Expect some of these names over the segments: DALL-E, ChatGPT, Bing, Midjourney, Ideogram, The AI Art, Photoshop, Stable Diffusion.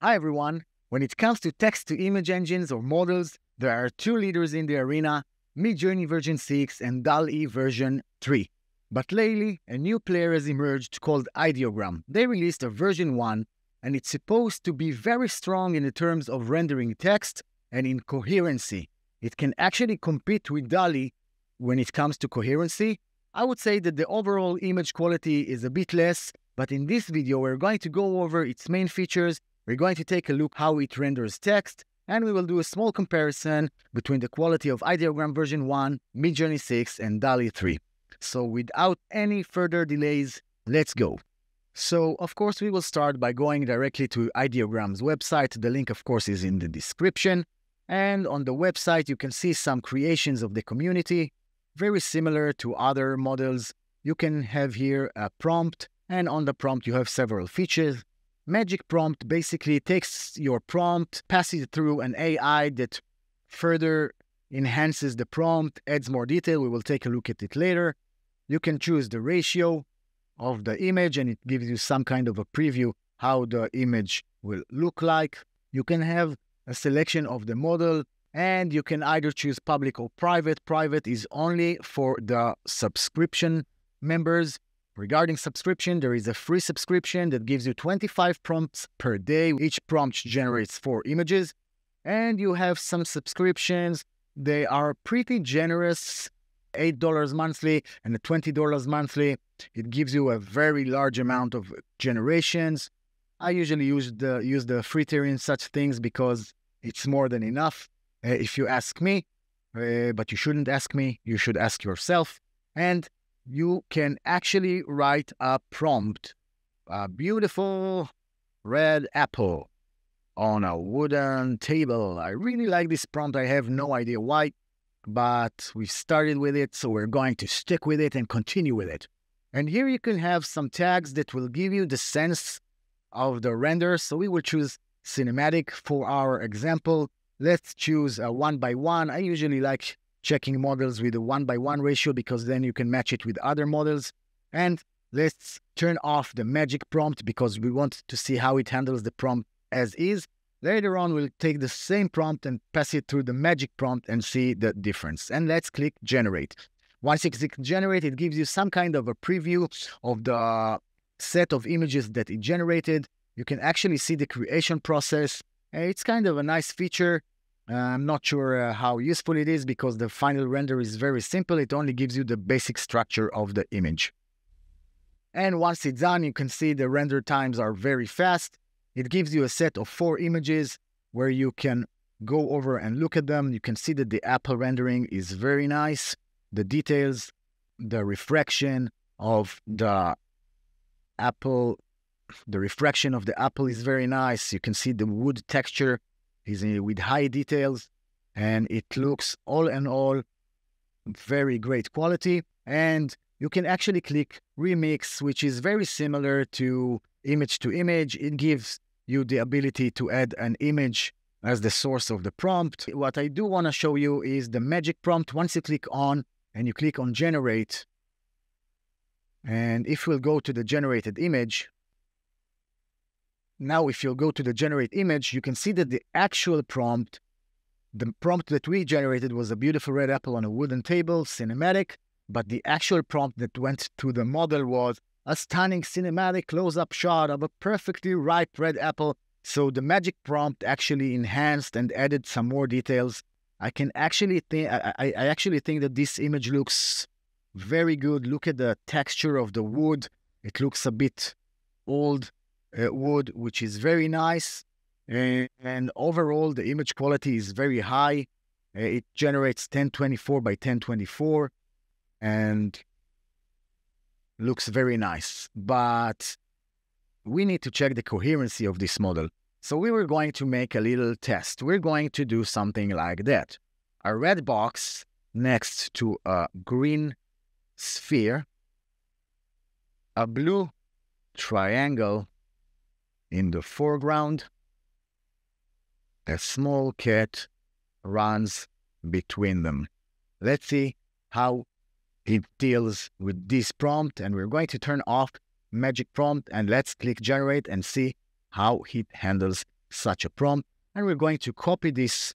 Hi everyone, when it comes to text-to-image engines or models, there are two leaders in the arena, Midjourney version 6 and DALL-E version 3. But lately, a new player has emerged called Ideogram. They released a version 1, and it's supposed to be very strong in the terms of rendering text and in coherency. It can actually compete with DALL-E when it comes to coherency. I would say that the overall image quality is a bit less, but in this video we're going to go over its main features. We're going to take a look how it renders text, and we will do a small comparison between the quality of Ideogram version 1, Midjourney 6, and DALL-E 3. So without any further delays, let's go. So of course we will start by going directly to Ideogram's website. The link of course is in the description. And on the website you can see some creations of the community, very similar to other models. You can have here a prompt, and on the prompt you have several features. Magic prompt basically takes your prompt, passes it through an AI that further enhances the prompt, adds more detail. We will take a look at it later. You can choose the ratio of the image, and it gives you some kind of a preview how the image will look like. You can have a selection of the model, and you can either choose public or private. Private is only for the subscription members. Regarding subscription, there is a free subscription that gives you 25 prompts per day. Each prompt generates 4 images. And you have some subscriptions. They are pretty generous, $8 monthly and $20 monthly. It gives you a very large amount of generations. I usually use the free tier in such things because it's more than enough, if you ask me. But you shouldn't ask me, you should ask yourself. And you can actually write a prompt. A beautiful red apple on a wooden table. I really like this prompt. I have no idea why, but we started with it, so we're going to stick with it and continue with it. And here you can have some tags that will give you the sense of the render. So we will choose cinematic for our example. Let's choose a 1:1. I usually like checking models with a 1:1 ratio, because then you can match it with other models. And let's turn off the magic prompt because we want to see how it handles the prompt as is. Later on, we'll take the same prompt and pass it through the magic prompt and see the difference. And let's click generate. Once you click generate, it gives you some kind of a preview of the set of images that it generated. You can actually see the creation process. It's kind of a nice feature. I'm not sure how useful it is because the final render is very simple. It only gives you the basic structure of the image. And once it's done, you can see the render times are very fast. It gives you a set of 4 images where you can go over and look at them. You can see that the apple rendering is very nice. The details, the refraction of the apple, is very nice. You can see the wood texture is with high details, and it looks all in all very great quality. And you can actually click remix, which is very similar to image. It gives you the ability to add an image as the source of the prompt. What I do want to show you is the magic prompt. Once you click on and you click on generate, and if we'll go to the generated image, now, if you go to the generate image, you can see that the actual prompt, the prompt that we generated was a beautiful red apple on a wooden table, cinematic, but the actual prompt that went to the model was a stunning cinematic close-up shot of a perfectly ripe red apple. So the magic prompt actually enhanced and added some more details. I actually think that this image looks very good. Look at the texture of the wood. It looks a bit old. Wood, which is very nice, and overall the image quality is very high. It generates 1024 by 1024 and looks very nice, but we need to check the coherency of this model. So we were going to make a little test. We're going to do something like that: a red box next to a green sphere, a blue triangle in the foreground, a small cat runs between them. Let's see how it deals with this prompt, and we're going to turn off magic prompt, and let's click generate and see how it handles such a prompt, and we're going to copy this.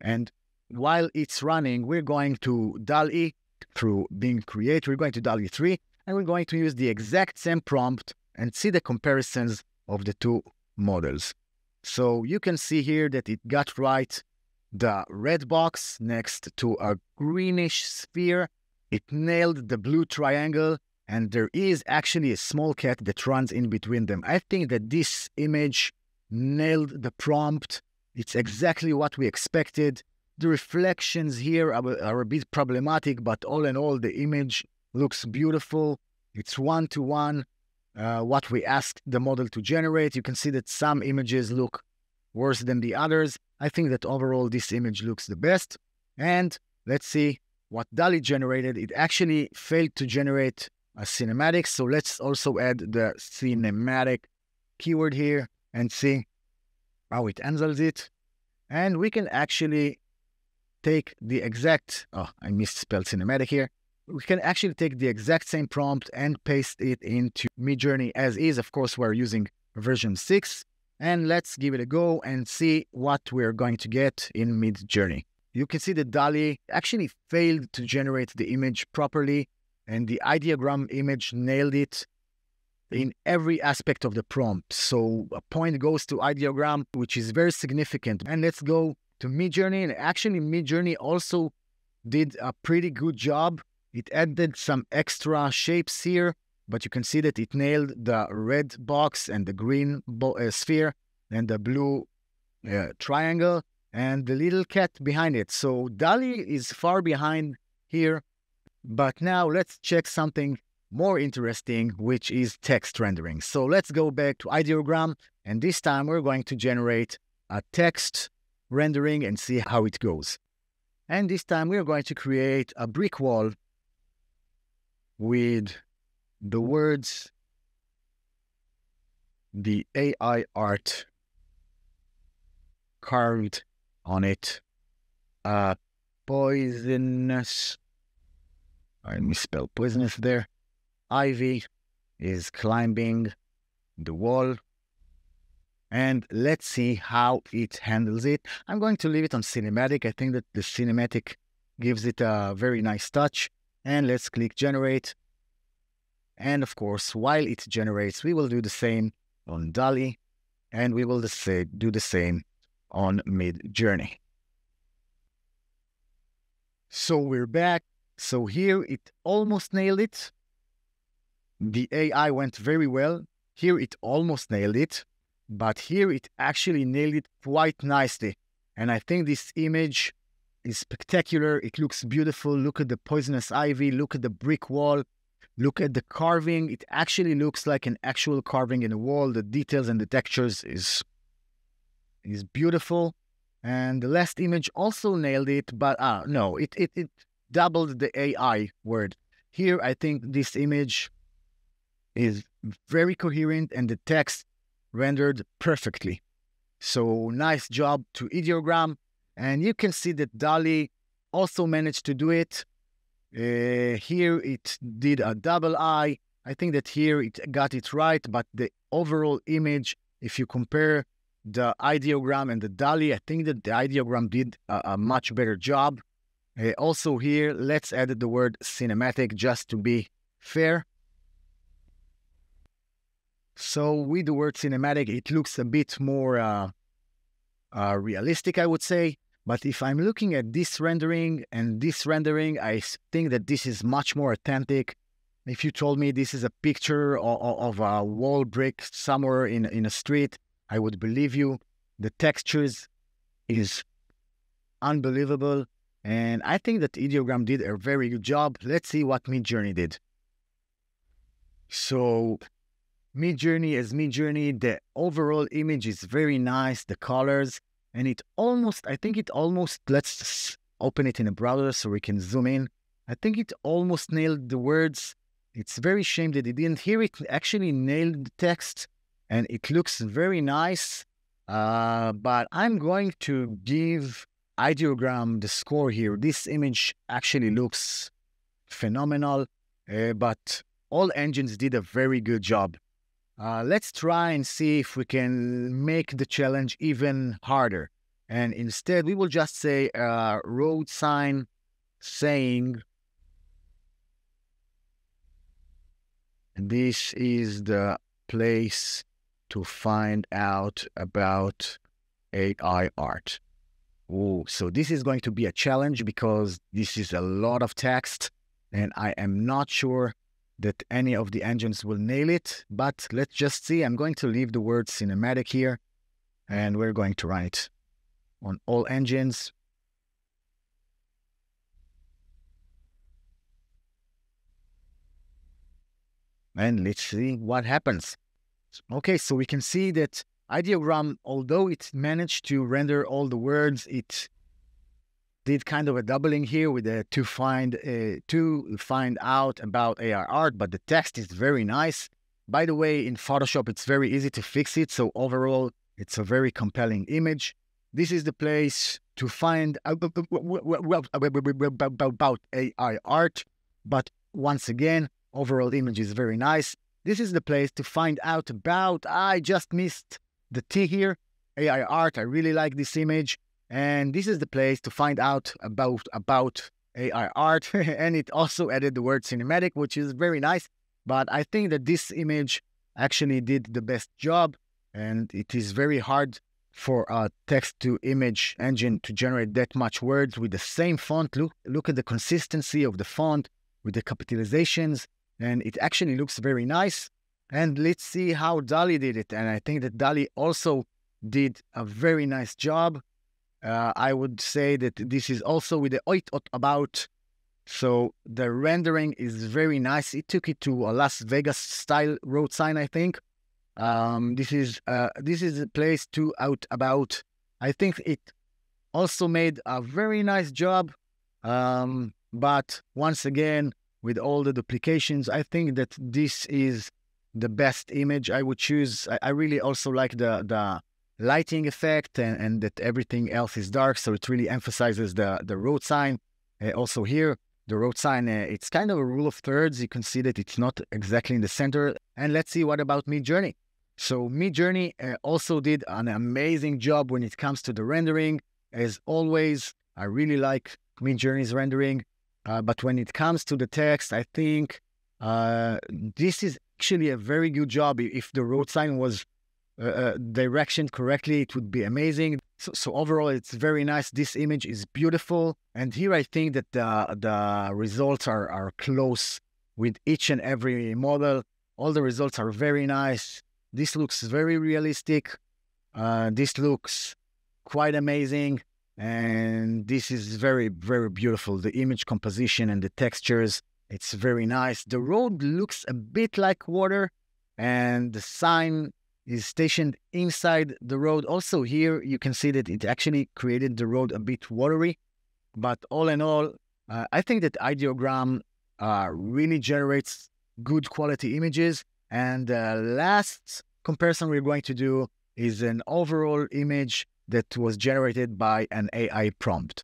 And while it's running, we're going to DALL-E through Bing Create. We're going to DALL-E 3, and we're going to use the exact same prompt and see the comparisons of the two models. So you can see here that it got right the red box next to a greenish sphere. It nailed the blue triangle, and there is actually a small cat that runs in between them. I think that this image nailed the prompt. It's exactly what we expected. The reflections here are a bit problematic, but all in all, the image looks beautiful. It's one-to-one what we asked the model to generate. You can see that some images look worse than the others. I think that overall, this image looks the best. And let's see what DALL-E generated. It actually failed to generate a cinematic, so let's also add the cinematic keyword here and see how it handles it. And we can actually take the exact, oh, I misspelled cinematic here. We can actually take the exact same prompt and paste it into Midjourney as is. Of course, we're using version 6. And let's give it a go and see what we're going to get in Midjourney. You can see that DALL-E actually failed to generate the image properly, and the ideogram image nailed it in every aspect of the prompt. So a point goes to ideogram, which is very significant. And let's go to Midjourney. And actually, Midjourney also did a pretty good job. It added some extra shapes here, but you can see that it nailed the red box and the green sphere and the blue triangle and the little cat behind it. So DALL-E is far behind here. But now let's check something more interesting, which is text rendering. So let's go back to Ideogram, and this time we're going to generate a text rendering and see how it goes. And this time we're going to create a brick wall with the words, the AI art carved on it, a poisonous, I misspelled poisonous there. Ivy is climbing the wall. And let's see how it handles it. I'm going to leave it on cinematic. I think that the cinematic gives it a very nice touch. And let's click generate. And of course, while it generates, we will do the same on DALL-E, and we will do the same on Midjourney. So we're back. So here it almost nailed it. The AI went very well. Here it almost nailed it, but here it actually nailed it quite nicely. And I think this image is spectacular. It looks beautiful. Look at the poisonous ivy. Look at the brick wall. Look at the carving. It actually looks like an actual carving in a wall. The details and the textures is beautiful. And the last image also nailed it, but no, it doubled the AI word. Here, I think this image is very coherent and the text rendered perfectly. So nice job to Ideogram. And you can see that DALL-E also managed to do it. Here it did a double I. I think that here it got it right, but the overall image, if you compare the ideogram and the DALL-E, I think that the ideogram did a much better job. Also here, let's add the word cinematic just to be fair. So with the word cinematic, it looks a bit more realistic, I would say. But if I'm looking at this rendering and this rendering, I think that this is much more authentic. If you told me this is a picture of a wall brick somewhere in a street, I would believe you. The textures is unbelievable. And I think that Ideogram did a very good job. Let's see what Midjourney did. So Midjourney is Midjourney. The overall image is very nice, the colors, and it almost, I think it almost, let's open it in a browser so we can zoom in. I think it almost nailed the words. It's very shame that it didn't hear it. Actually nailed the text, and it looks very nice. But I'm going to give Ideogram the score here. This image actually looks phenomenal, but all engines did a very good job. Let's try and see if we can make the challenge even harder. And instead, we will just say road sign saying this is the place to find out about AI art. Ooh, so this is going to be a challenge because this is a lot of text and I am not sure that any of the engines will nail it, but let's just see. I'm going to leave the word cinematic here and we're going to run it on all engines. And let's see what happens. Okay, so we can see that Ideogram, although it managed to render all the words, it did kind of a doubling here with the to find out about AI art, but the text is very nice. By the way, in Photoshop, it's very easy to fix it. So overall, it's a very compelling image. This is the place to find out about AI art, but once again, overall image is very nice. This is the place to find out about, I just missed the T here, AI art. I really like this image. And this is the place to find out about AI art. And it also added the word cinematic, which is very nice. But I think that this image actually did the best job. And it is very hard for a text-to-image engine to generate that much words with the same font. Look at the consistency of the font with the capitalizations. And it actually looks very nice. And let's see how DALL-E did it. And I think that DALL-E also did a very nice job. I would say that this is also with the about. So the rendering is very nice. It took it to a Las Vegas style road sign, I think. This is a place to about. I think it also made a very nice job. But once again, with all the duplications, I think that this is the best image I would choose. I really also like the lighting effect and that everything else is dark. So it really emphasizes the road sign. Also here, the road sign, it's kind of a rule of thirds. You can see that it's not exactly in the center. And let's see what about Midjourney. So Midjourney also did an amazing job when it comes to the rendering. As always, I really like Midjourney's rendering. But when it comes to the text, I think this is actually a very good job. If the road sign was directioned correctly, it would be amazing. So overall, it's very nice. This image is beautiful. And here I think that the results are close with each and every model. All the results are very nice. This looks very realistic. This looks quite amazing. And this is very, very beautiful. The image composition and the textures, it's very nice. The road looks a bit like water and the sign is stationed inside the road. Also here, you can see that it actually created the road a bit watery. But all in all, I think that Ideogram really generates good quality images. And the last comparison we're going to do is an overall image that was generated by an AI prompt.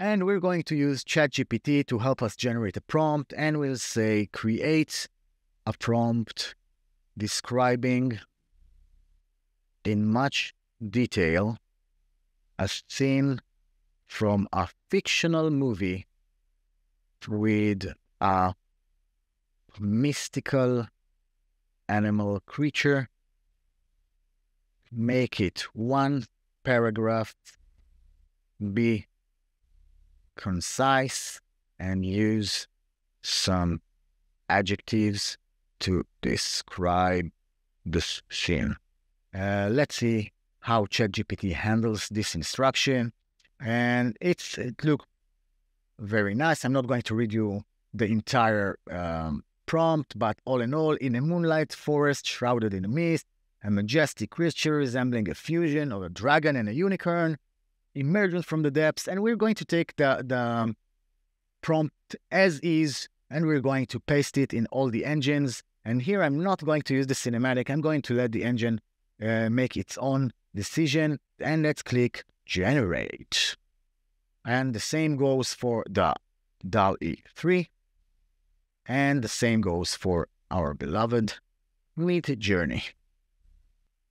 And we're going to use ChatGPT to help us generate a prompt, and we'll say create a prompt describing in much detail a scene from a fictional movie with a mystical animal creature. Make it one paragraph, be concise, and use some adjectives to describe the scene. Let's see how ChatGPT handles this instruction. And it looked very nice. I'm not going to read you the entire prompt, but all in all, in a moonlight forest shrouded in a mist, a majestic creature resembling a fusion of a dragon and a unicorn emerges from the depths. And we're going to take the prompt as is, and we're going to paste it in all the engines. And here I'm not going to use the cinematic. I'm going to let the engine make its own decision. And let's click generate. And the same goes for the DALL-E 3. And the same goes for our beloved Midjourney.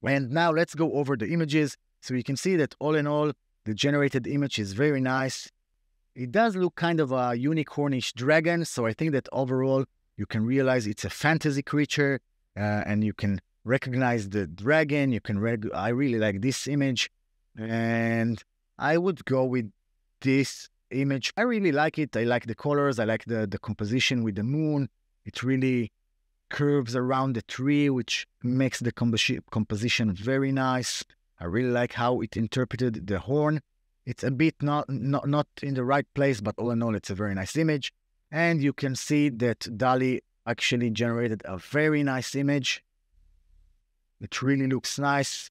And now let's go over the images. So you can see that all in all, the generated image is very nice. It does look kind of a unicornish dragon. So I think that overall, you can realize it's a fantasy creature and you can recognize the dragon. You can, I really like this image and I would go with this image. I really like it. I like the colors. I like the composition with the moon. It really curves around the tree, which makes the composition very nice. I really like how it interpreted the horn. It's a bit not in the right place, but all in all, it's a very nice image. And you can see that DALL-E actually generated a very nice image. It really looks nice.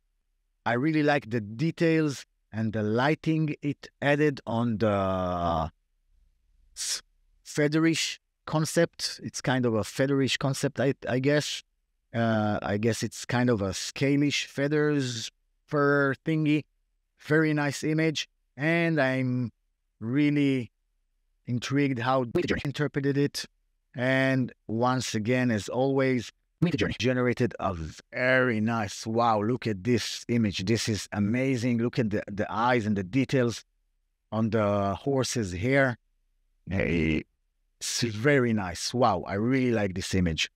I really like the details and the lighting it added on the featherish concept. It's kind of a featherish concept, I guess. I guess it's kind of a scalish feathers fur thingy. Very nice image. And I'm really intrigued how Midjourney interpreted it. And once again, as always, Midjourney generated a very nice, wow, look at this image. This is amazing. Look at the eyes and the details on the horse's hair. Hey, it's very nice. Wow, I really like this image.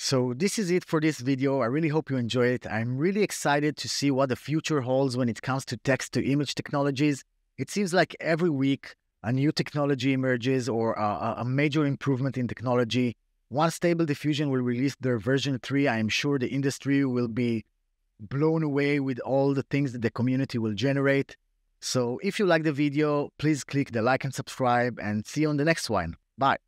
So this is it for this video. I really hope you enjoyed it. I'm really excited to see what the future holds when it comes to text-to-image technologies. It seems like every week a new technology emerges or a major improvement in technology. Once Stable Diffusion will release their version 3, I am sure the industry will be blown away with all the things that the community will generate. So if you like the video, please click the like and subscribe and see you on the next one. Bye.